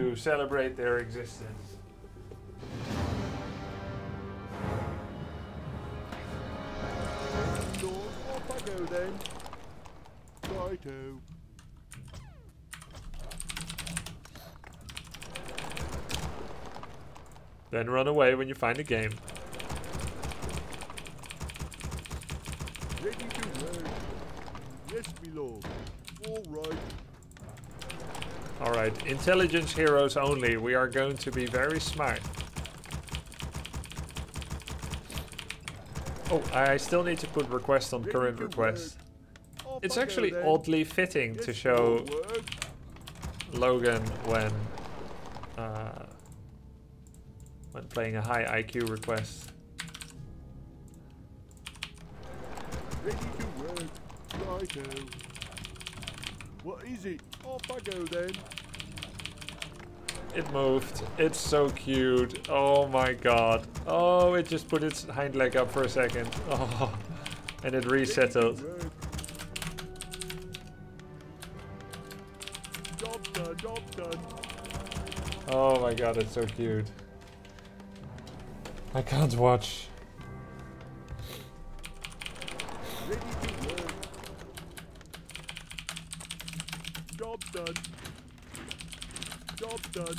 to celebrate their existence. So off I go then. Try to. Then run away when you find a game. Ready to ride. Yes, my lord. All right. All right, intelligence heroes only. We are going to be very smart. Oh, I still need to put request on current request. It's actually oddly fitting to show Logan when playing a high IQ request. Ready to work, righto. What is it? Off I go then. It moved. It's so cute. Oh my god. Oh, it just put its hind leg up for a second. Oh, and it resettled. Job done, job done. Oh my god, it's so cute. I can't watch. Ready to work. Job done. Job done.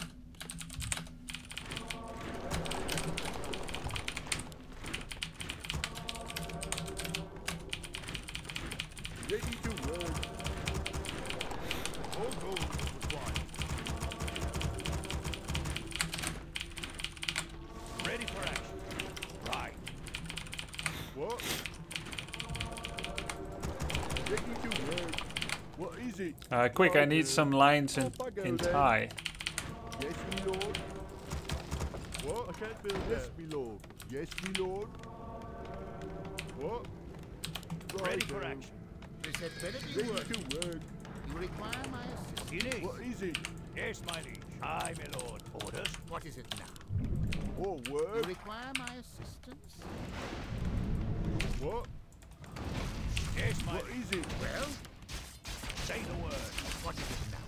Ready to work. All gold supply. Ready for action. Right. What? Ready to work. What is it? Quick, I need some lines in Thai. Yes, me lord. What? I can't build that. Yes, me lord. Yes, me lord. What? Right. Ready for action. They said better be work. You require my assistance. What is it? Yes, my liege. Aye, my lord. Orders. What is it now? Oh, work. You require my assistance? What? Yes, my liege. What is it? Well? Say the word. What is it now?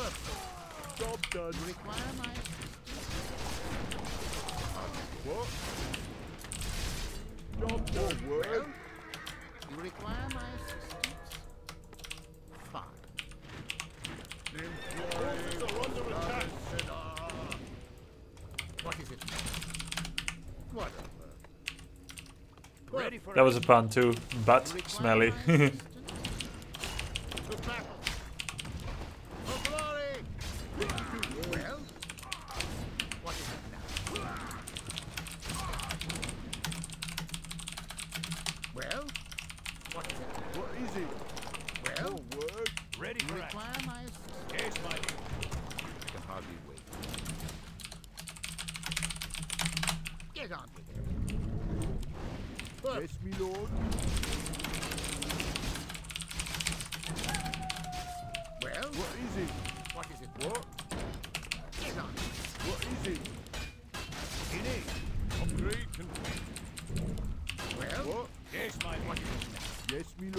Perfect. Job done. Require my assistance. What? Job done. Oh, well. You require my assistance. Fine. Forces are under attack. What is it? Whatever. Ready for that was a pun too, but smelly. Then. Well, right.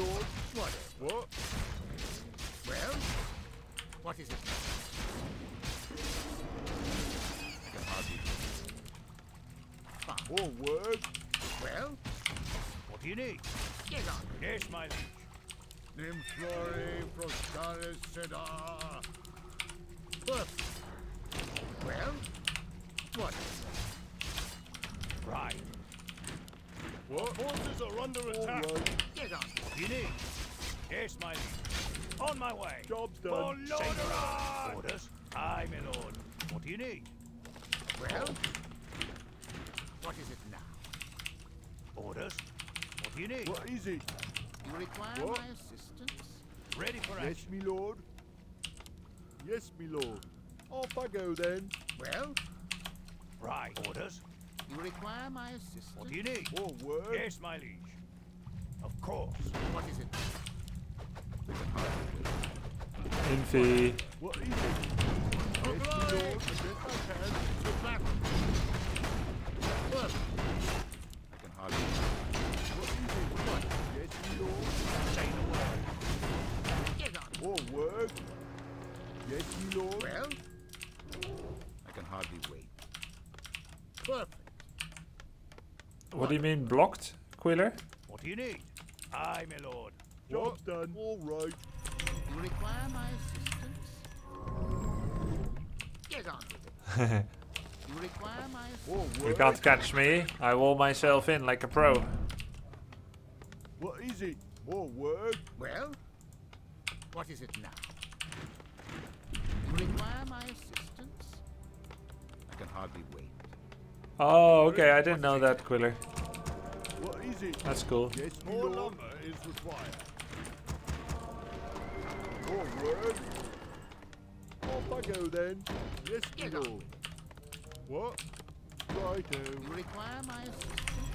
Orders. You require my assistance. What do you need? Or word? Yes, my liege. Of course. What is it? Infi. What is it? Oh, yes, lord. I can hardly. What is it? What? Yes, lord. Say the word. Get on. Or word. Yes, lord. Well. do you mean blocked, Quiller? What do you need? Aye, my lord. Job's done. All right. You require my assistance? Get on with it. You require my assistance? You can't catch me. I wall myself in like a pro. What is it? More work? Well, what is it now? You require my assistance? I can hardly wait. Oh, okay. I didn't know that, Quiller. What is it? That's cool. Yes, more lumber is required. Forward. Off I go then. Yes, get on. What? Righto. You require my assistance?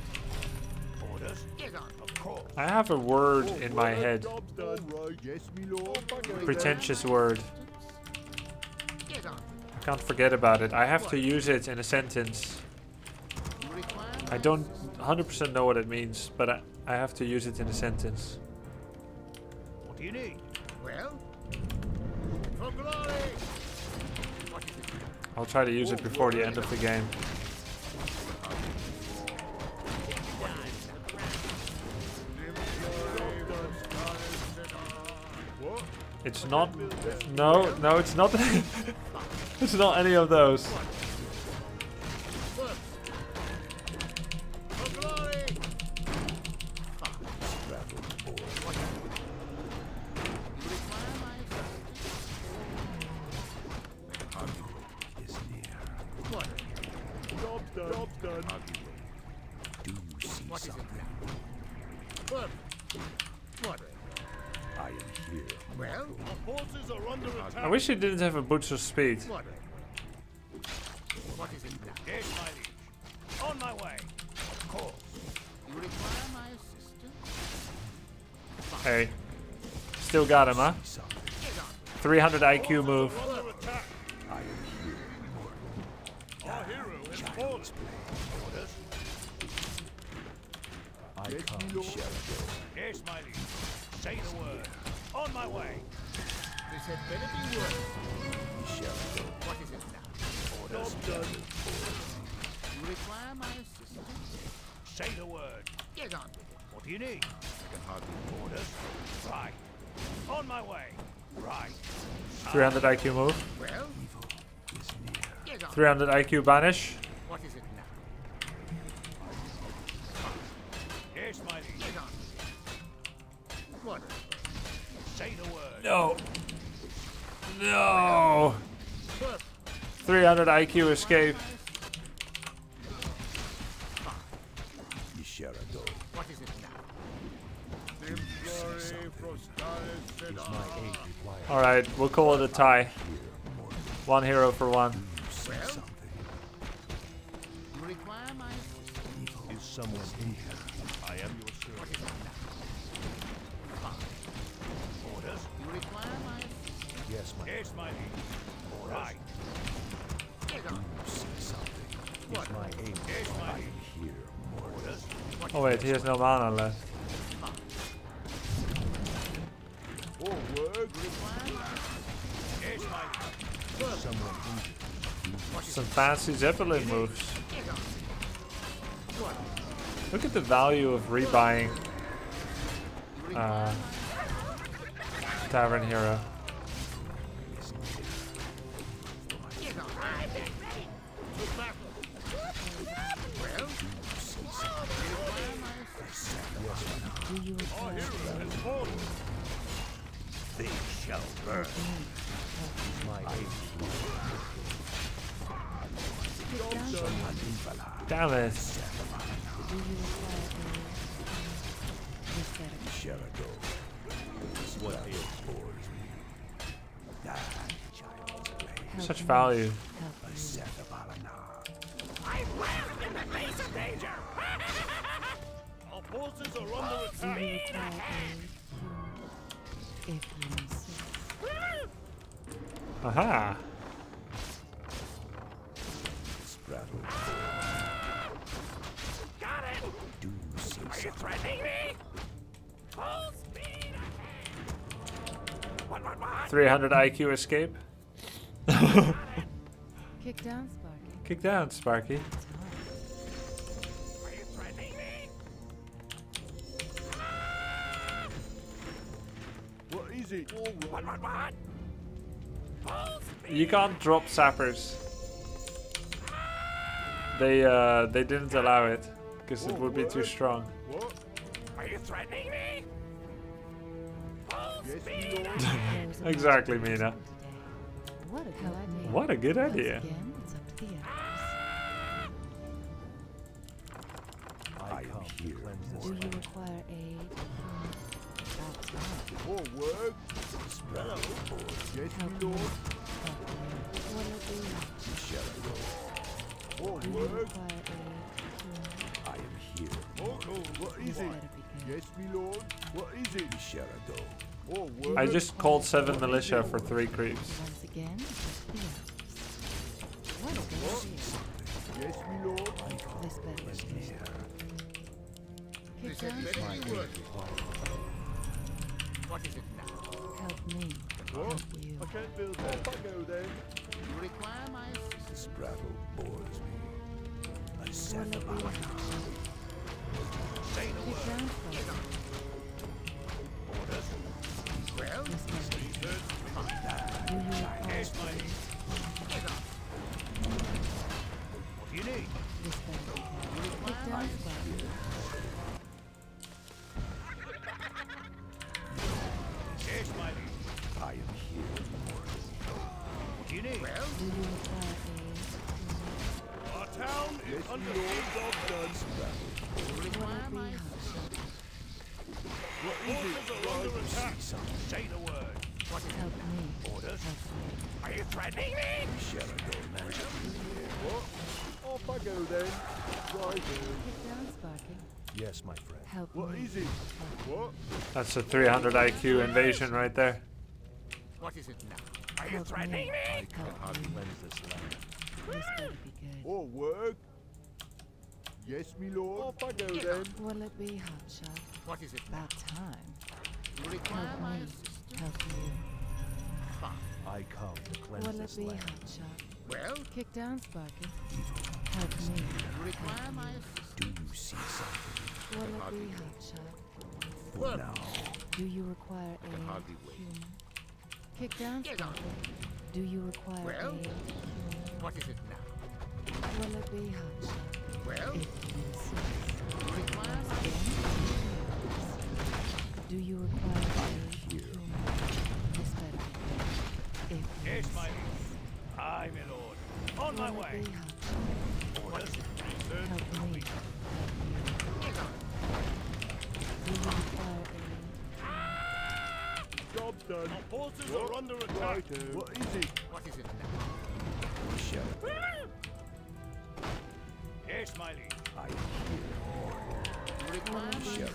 Orders? Get on, of course. I have a word in my head. Yes, my lord. Pretentious word. Get on. I can't forget about it. I have to use it in a sentence. I don't 100% know what it means, but I have to use it in a sentence. What do you need? Well, for glory. I'll try to use it before the end of the game. It's not. No, no, it's not. It's not any of those. I wish it didn't have a butcher's speed. What is it now? Yes, my liege. On my way. Of course. You require my assistance? Hey. Still got him, huh? 300 IQ move. I am here. Our hero is fallen. I can't go. Yes, my liege. Say the word. On my way. This had better be worse. We shall go. What is it now? Orders done. You require my assistance? Say the word. Get on with it. What do you need? I can hardly orders. Right. On my way. Right. 300 IQ move. Well, evil is near. 300 IQ banish. What is it now? Here's my lead. Get on with it. What? Say the word. No. No! 300 IQ escape. What is it now? Alright, we'll call it a tie. One hero for one. Is someone in here? I am your servant. Orders? You require my assistance? Yes, my lord. All right. It's my aim. I am here. Orders. Oh wait, he has no mana left. Some fancy Zeppelin moves. Look at the value of rebuying Tavern Hero. They shall burn. Damn it. Such value. I laughed in the face of danger. Our forces are under attack. Aha! Straddle. Got it! Do are you threatening me? Full speed ahead! 300 IQ escape. Kick down, Sparky. Kick down, Sparky. Are you threatening me? easy. You can't drop sappers. They didn't allow it because it would be too strong. What? Are you threatening me? Exactly, Mina. What a good idea. I am here. Do you require aid? More work? Yes, my lord. More work? I am here. What is it? Yes, my lord. What is it? I just called 7 militia for 3 creeps. Once again, yes, my lord. This is my work. What is it now? Help me. Help you. I can't build that. I go then. You require my assistance. This battle bores me. I said the battle. Say the word. Orders. Well, Blizzard. I hate my. What do you need? This battle. You require my assistance. I am here. What do you need? Well, our town is under siege of guns. Say the word. What is help me? Orders? Are you threatening me? Shall I go, man? What? Off I go then. Right here. Get down, Sparky. Yes, my friend. Help what me. Is it? What? That's a 300 IQ invasion right there. What is it now? Are you threatening me? I can't hardly lend this land. This better be good. Or work? Yes, me lord. Off I go then. Will it be hotshot? What is it about time? You require help my assistance. Help you. I come to cleanse will this land. Will it be hotshot? Well, kick down, Sparky. Help me. You require my assistance. Do you see something? Will it be hotshot? For now. Do you require aid? Hardly wait. Kick down. Do you require well, aid? What is it now? Will it be hot? Well, it require aid. Do you require aid? Here. This better. Yes, my lord. Aye, my lord. On will my way. What is it? Help me. Do you require aid? Job done. Our forces what? Are under attack. What is it? What is it now? We shall. Yes, my lead. I hear.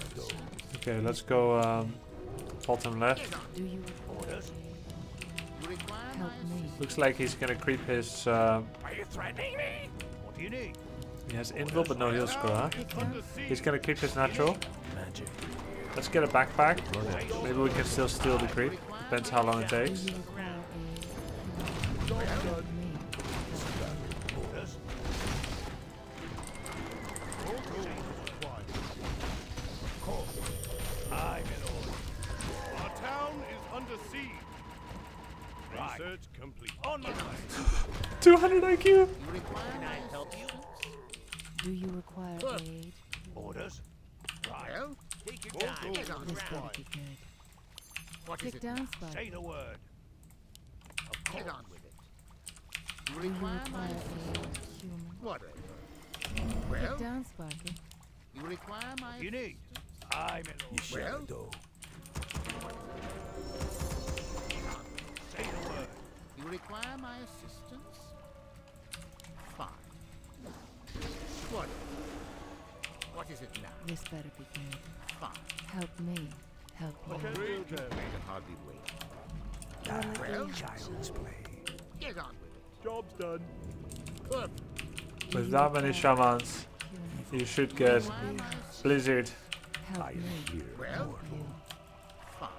Okay, let's go bottom left. Do you orders? Help me. Looks like he's gonna creep his. Are you threatening me? What do you need? He has invul but no heal score. Huh? He's gonna creep his natural. Magic. Let's get a backpack. Maybe we can still steal the creep. Depends how long it takes. Our town is under siege. Research complete. On my way. 200 IQ. Can I help you? Do you require aid? Orders. Trial. Take it down. This better be good. What is it? Down, say the word. Get on with it. Do you require my aid, human? Whatever. Well, down, Sparky. You require my you need. I'm in order. Well, say the word. You require my assistance? Fine. Whatever. What is it now? This better be good. Help me. Help you. I can hardly wait. That well, child's play. Get on with it. Job's done. Perfect. With that many shamans, you should get Blizzard. I am here. Well, fine.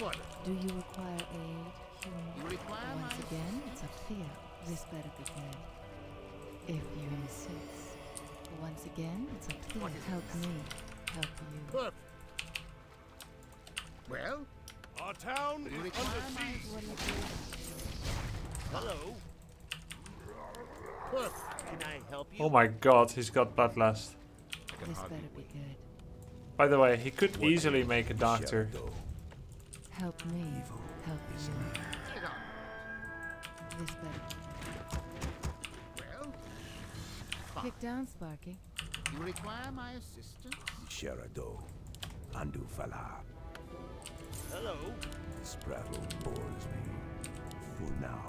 What? Do you require aid? You require once again, it's up here. This better be good. If you insist. Once again, it's up to you. Help me. Help you. Well, Our town is under siege. Hello. Look, can I help you? Oh my god, he's got bloodlust. This better be good. By the way, he could easily make a doctor. Help me. Help you. This better. Well, kick down, Sparky. You require my assistance? Sherado. Andu Fala. Hello. This prattle bores me. For now.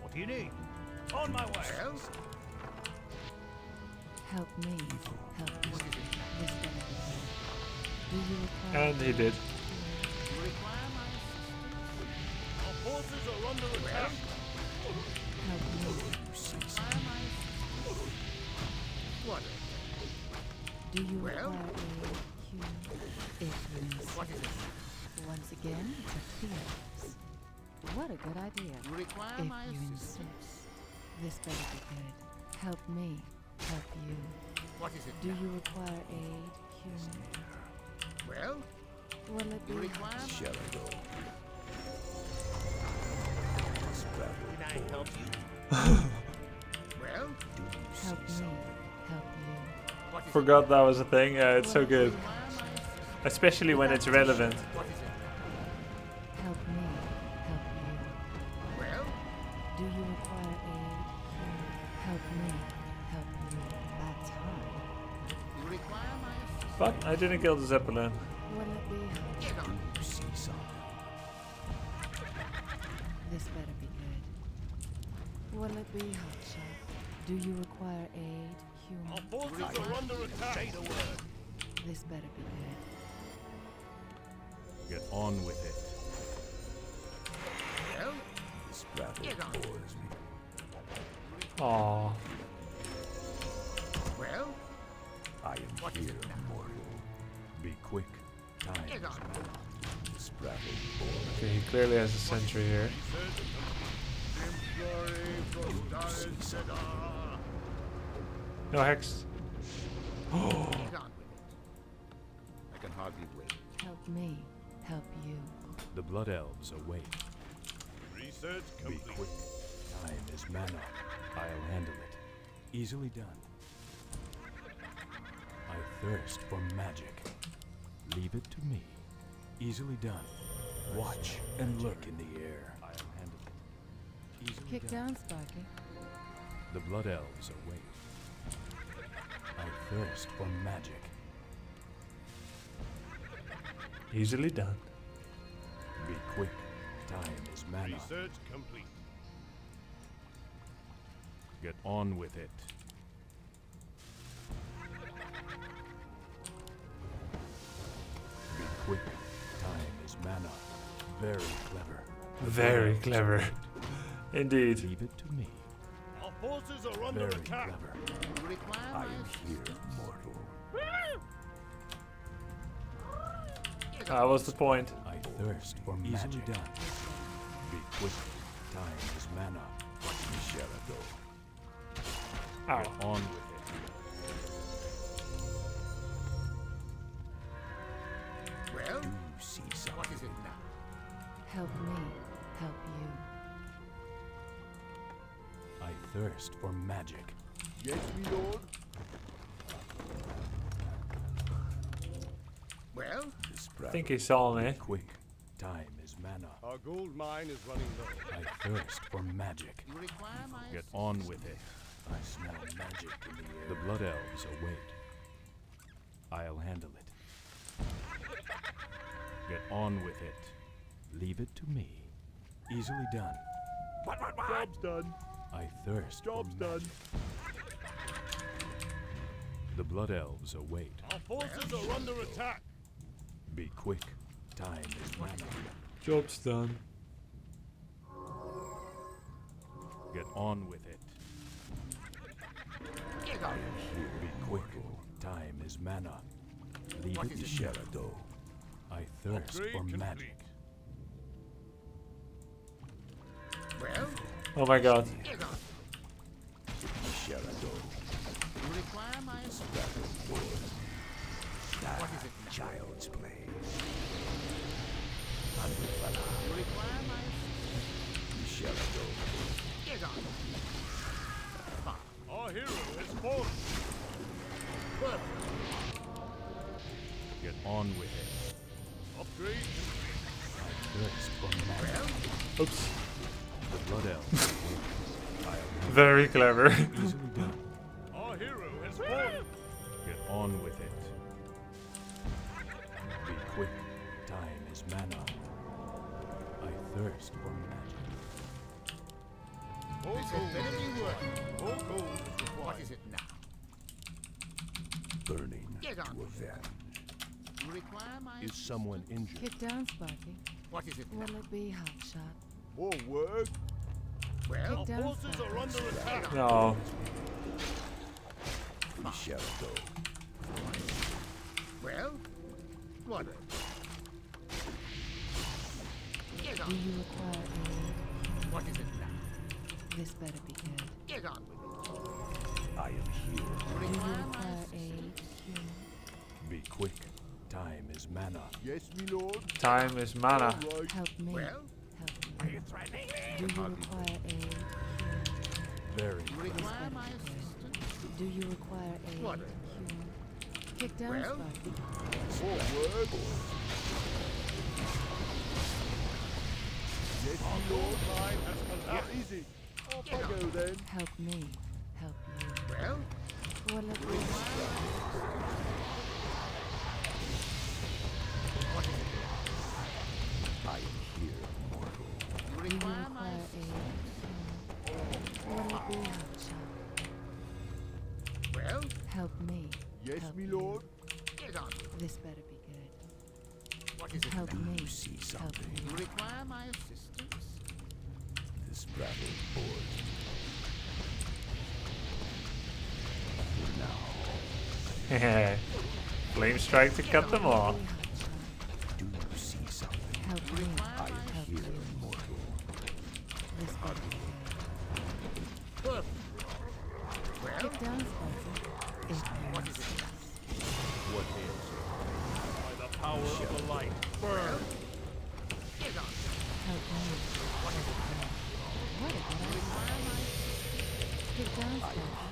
What do you need? On my way. Help me. Help me. This better. Do you require? And he did. Forces are under attack. What? Do you well? What is it? Once again, it's a fearless. What a good idea. You require if my assistance. This better be good. Help me. Help you. What is it? Do you require aid, human? Well? Will it be? You require shall I go? Can I help you? Well, help me, help you. Forgot that was a thing. Yeah, it's so good, especially when it's relevant. Help me, help you. Well, do you require aid? Help me, help you. That's hard. You require my assistance. But I didn't kill the Zeppelin. Wouldn't it be hard? This better be good. Will it be, Hotshot? Do you require aid, human? Our forces are under attack. This better be good. Get on with it. Well, this battle bores me. Aww. Well, I am here, mortal. Be quick. Time is now. Okay, he clearly has a sentry here. No hex. Oh. I can hardly wait. Help me, help you. The blood elves await. Research complete. Be quick. Time is mana. I'll handle it. Easily done. I thirst for magic. Leave it to me. Easily done. Watch and lurk in the air. I'll handle it. Easily kick down, Sparky. The blood elves await. I thirst for magic. Easily done. Be quick. Time is mana. Research complete. Get on with it. Be quick. Mana, very clever. Very clever, indeed. Leave it to me. Our forces are under attack. Very clever. I am here, mortal. That was the point. I thirst for magic. Be quick. Time is mana. What shall I go? Get on with it. Help me, help you. I thirst for magic. Yes, my lord. Well, I think he saw me. Quick, time is mana. Our gold mine is running low. I thirst for magic. You require my assistance. Get on with it. I smell magic in the air. The blood elves await. I'll handle it. Get on with it. Leave it to me. Easily done. What? Job's done. I thirst. Job's done. The blood elves await. Our forces are under attack. Be quick. Time is running. Job's done. Get on with it. I am here. Be quick. Time is mana. Leave it to Sherado. I thirst for magic. Oh my god. Child's play. Poison. Our hero is fallen. Get on with it. Upgrade. Oops. The blood elf. Very clever. Our hero has fallen. Get on with it. Be quick. Time is mana. I thirst for magic. All gold is required. All gold is required. What is it now? Burning to avenge. Is someone injured? Get down, Sparky. What is it now? Will it be hot shot? More work? Well, our forces are under attack. No. We shall go. Well, what? Do you require aid? What is it now? This better be good. Get on with it. I am here. Do you require aid? Be quick. Time is mana. Yes, my lord. Time is mana. Right. Help me. Well, help me. Are you threatening me? Do you require aid? Very quick. Do you require aid? What? Kick down, well, forward. Yes, my lord. Time has come easy. Off I go then. Help me. Help me. Well, what is it? I am here, mortal. Do you require aid? What will it be? Well, help me. Yes, help me, lord. Get on. This better be good. What is it? Help me. You see something. Help me. You require my assistance? Board. Now. Flame strike to cut them off. Do you see something? Help me. I am here, mortal. This well, it does, what is it? What is it? By the power of the light. Burn. Well, get on. Help me. What is it? What is it? Get down, do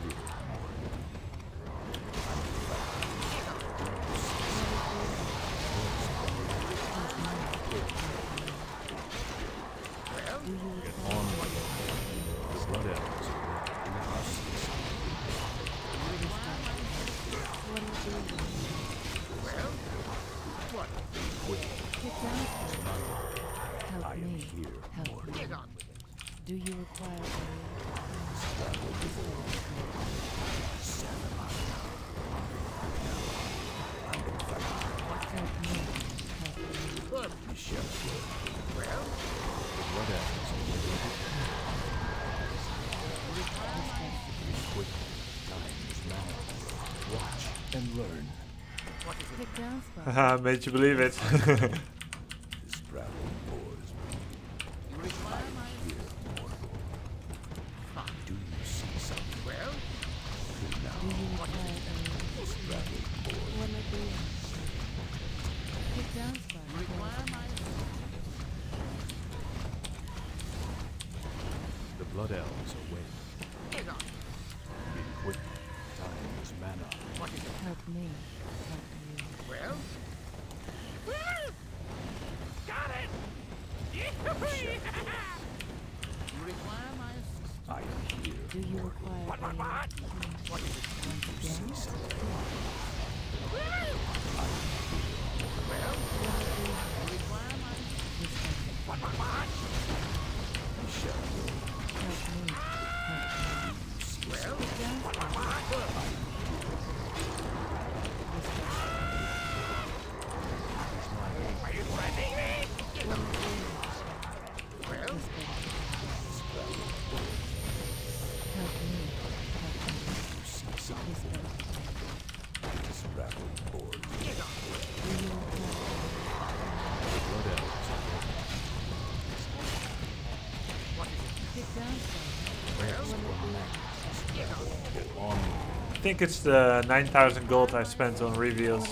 you require Haha, made you believe it. Blood elves away. Be quick. Time is mana. Help me. Help me. Well? Well! Got it! You require my assistance? I am here. Do you require what? What is it? Well! You require my assistance? What? We shall go. I think it's the 9,000 gold I spent on reveals.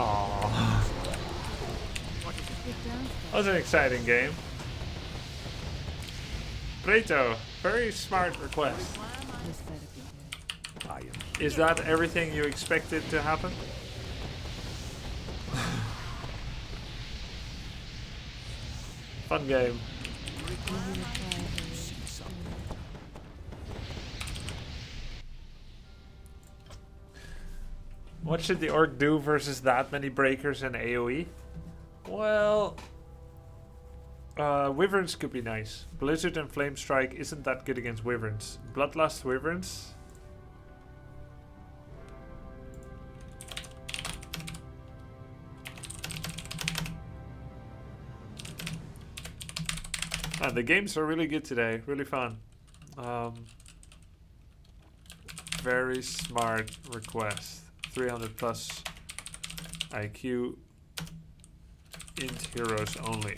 Aww. That was an exciting game. Preto, very smart request. Is that everything you expected to happen? Fun game. What should the orc do versus that many breakers and AoE? Well, wyverns could be nice. Blizzard and Flame Strike isn't that good against wyverns. Bloodlust wyverns? Man, the games are really good today. Really fun. Very smart request. 300 plus IQ int heroes only.